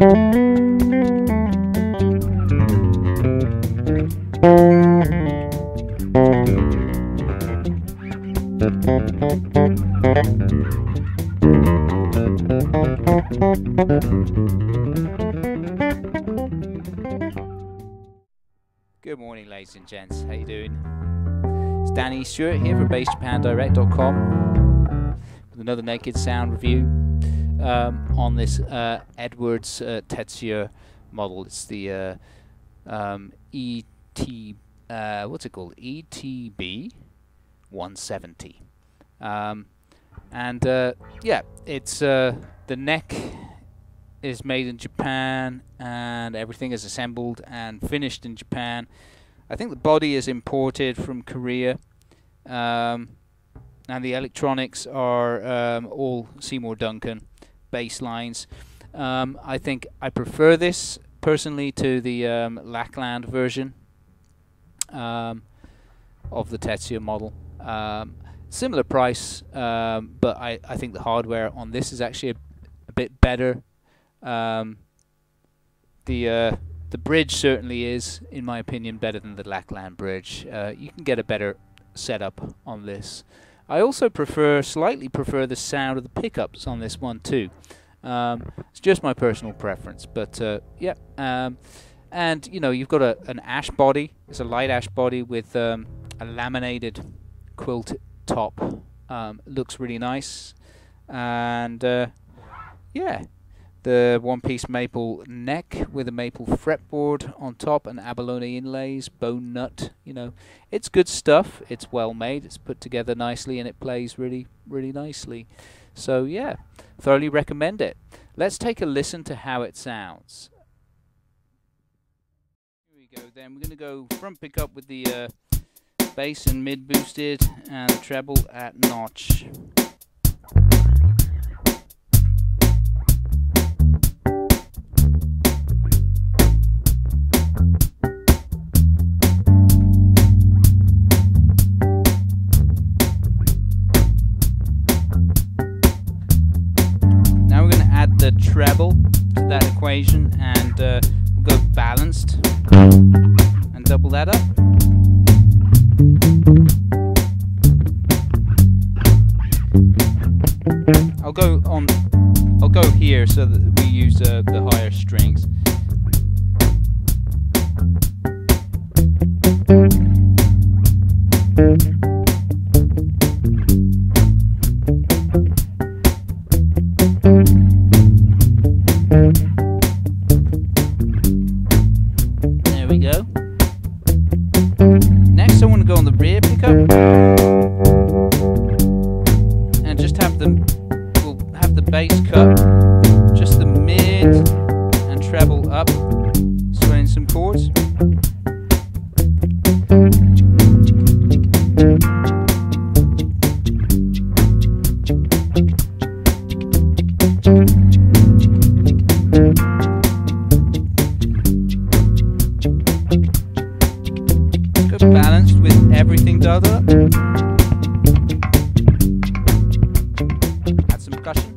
Good morning, ladies and gents, how you doing? It's Danny Stewart here for BassJapanDirect.com with another Naked Sound review on this Edwards Tetsuya model. It's the ETB 170. Yeah, it's the neck is made in Japan and everything is assembled and finished in Japan. I think the body is imported from Korea, and the electronics are all Seymour Duncan bass lines. I think I prefer this personally to the Lakland version of the Tetsuya model. Similar price, but I think the hardware on this is actually a bit better. The bridge certainly is, in my opinion, better than the Lakland bridge. You can get a better setup on this. I also slightly prefer the sound of the pickups on this one too. It's just my personal preference, but yeah. And you know, you've got an ash body. It's a light ash body with a laminated quilt top. Looks really nice, and yeah, the one-piece maple neck with a maple fretboard on top and abalone inlays, bone nut. You know, it's good stuff. It's well made. It's put together nicely, and it plays really, really nicely. So yeah, thoroughly recommend it. Let's take a listen to how it sounds. Here we go. Then we're going to go front pickup with the bass and mid boosted and the treble at notch. Now we're going to add the treble to that equation and we'll go balanced and double that up. I'll go here so that we use the higher strings. There we go. Next I want to go on the rear pickup and just have them. Bass cut, just the mid and treble up, swaying some chords. Good balanced with everything done up. Add some percussion.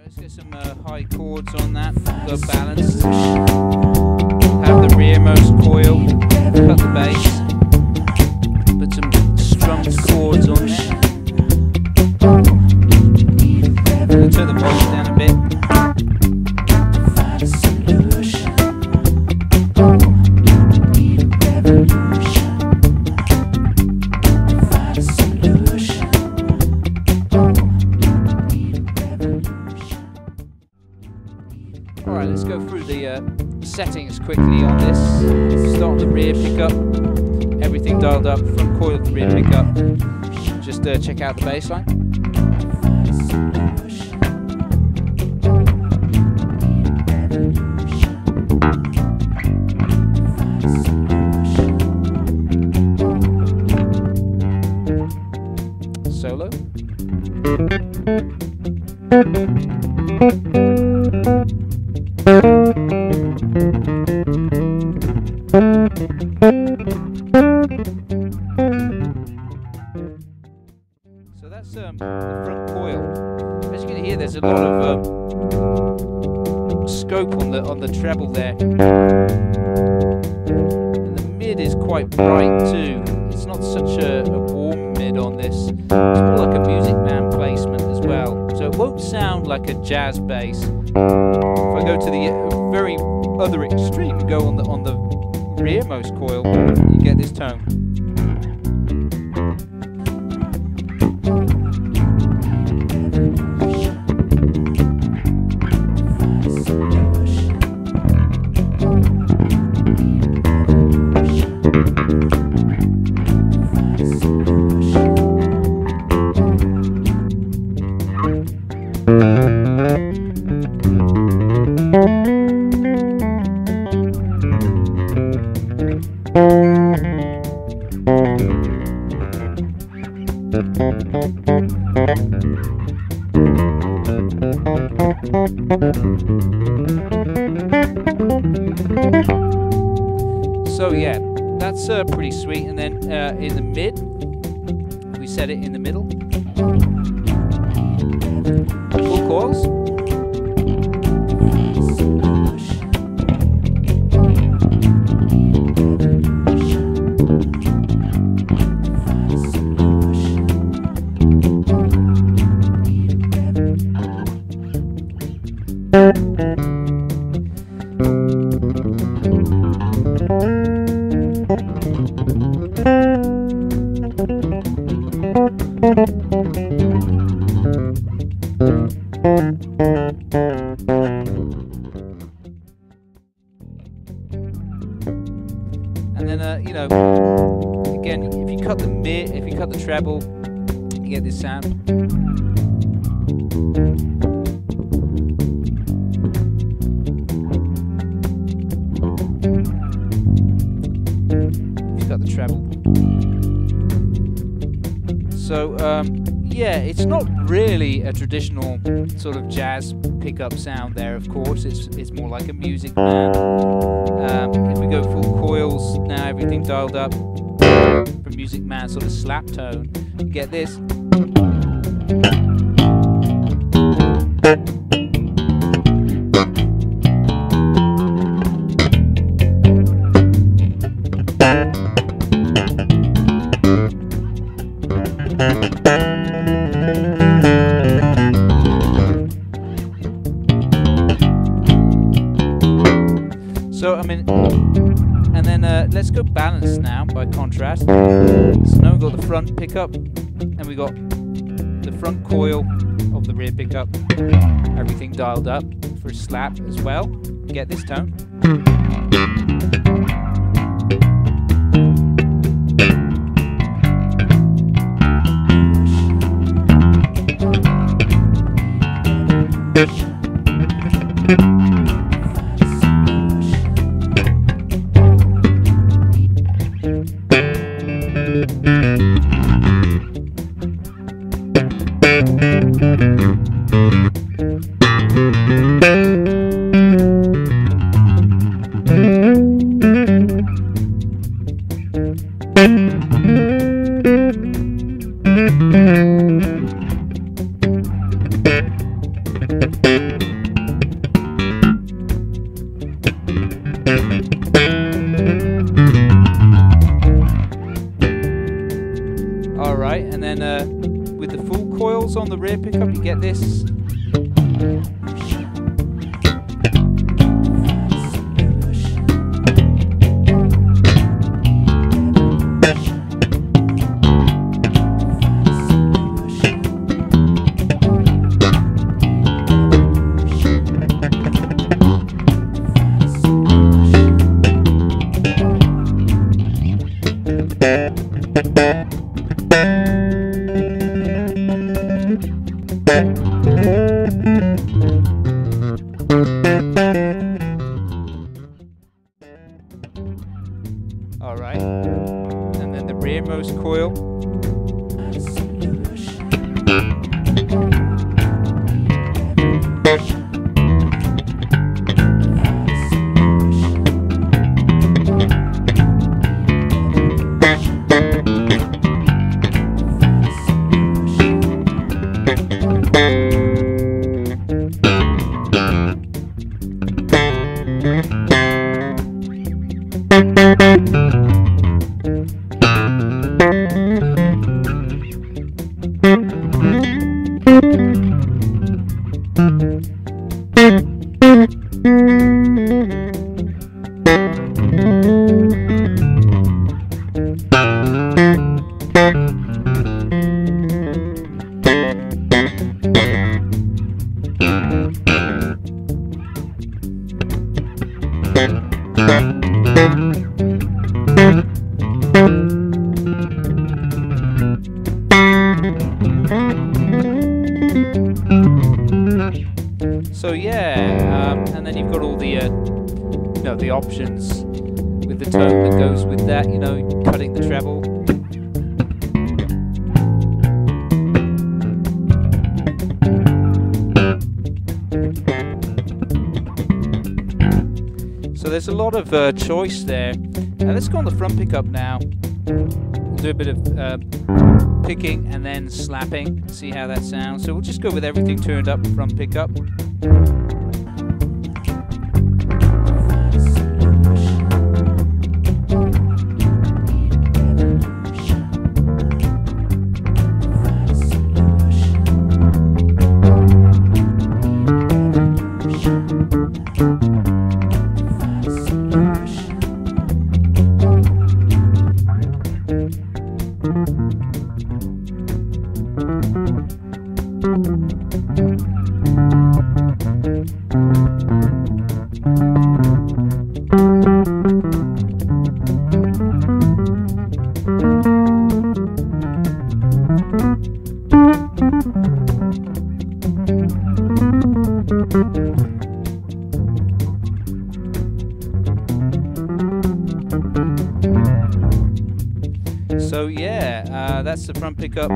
Let's get some high chords on that. Go balanced. Have the rearmost coil. Cut the bass. Put some strummed chords on there. We'll turn the volume down a bit. here. Settings quickly on this. Start the rear pickup. Everything dialed up. Front coil of the rear pickup. Just check out the baseline. Jazz bass. If I go to the very other extreme, go on the rearmost coil, you get this tone. So yeah, that's pretty sweet. And then in the mid, we set it in the middle. Full coils. Treble, you get this sound. You've got the treble. So yeah, it's not really a traditional sort of jazz pickup sound there. Of course, it's more like a music band. If we go full coils now, everything dialed up. Music man sort of slap tone, you get this. So I mean, and then let's go balance now by contrast. So now we've got the front pickup and we got the front coil of the rear pickup. Everything dialed up for a slap as well. Get this tone. So yeah, and then you've got all the you know, the options with the tone that goes with that, you know, cutting the treble. So there's a lot of choice there. Let's go on the front pickup now. We'll do a bit of picking and then slapping, see how that sounds. So we'll just go with everything turned up from pickup. So yeah, that's the front pickup,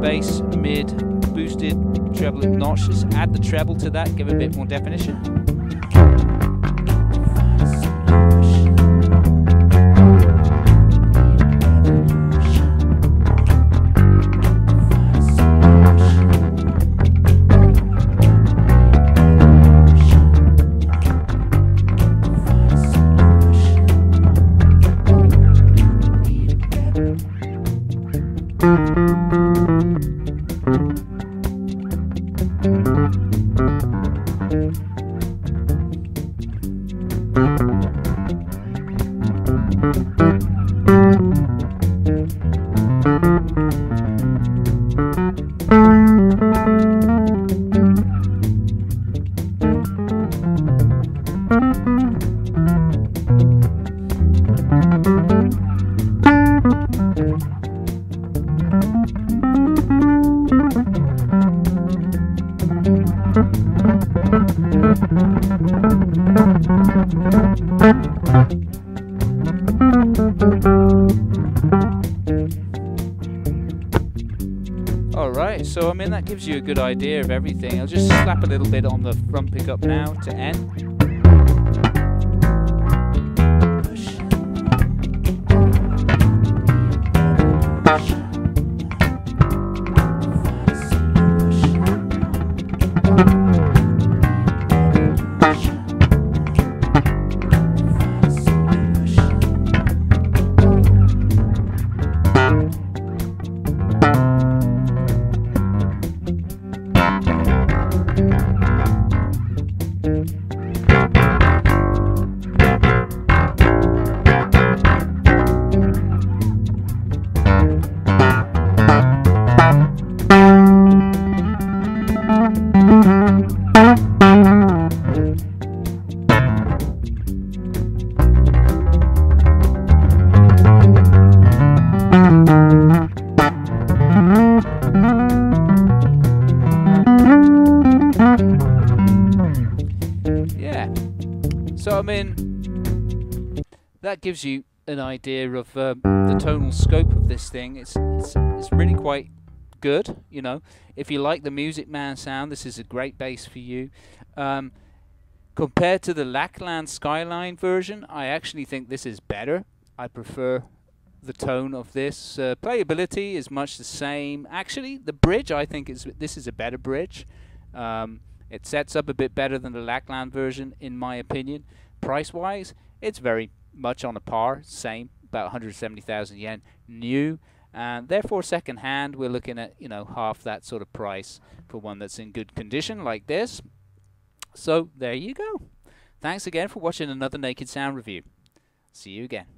bass, mid, boosted, treble, and notch. Just add the treble to that, give it a bit more definition. Alright, so I mean that gives you a good idea of everything. I'll just slap a little bit on the front pickup now to end. So I mean, that gives you an idea of the tonal scope of this thing. It's really quite good, you know. If you like the Music Man sound, this is a great bass for you. Compared to the Lakland Skyline version, I actually think this is better. I prefer the tone of this. Playability is much the same. Actually, the bridge, I think, this is a better bridge. It sets up a bit better than the Lakland version, in my opinion. Price-wise, it's very much on a par, same, about 170,000 yen new, and therefore second-hand, we're looking at, you know, half that sort of price for one that's in good condition like this. So there you go. Thanks again for watching another Naked Sound review. See you again.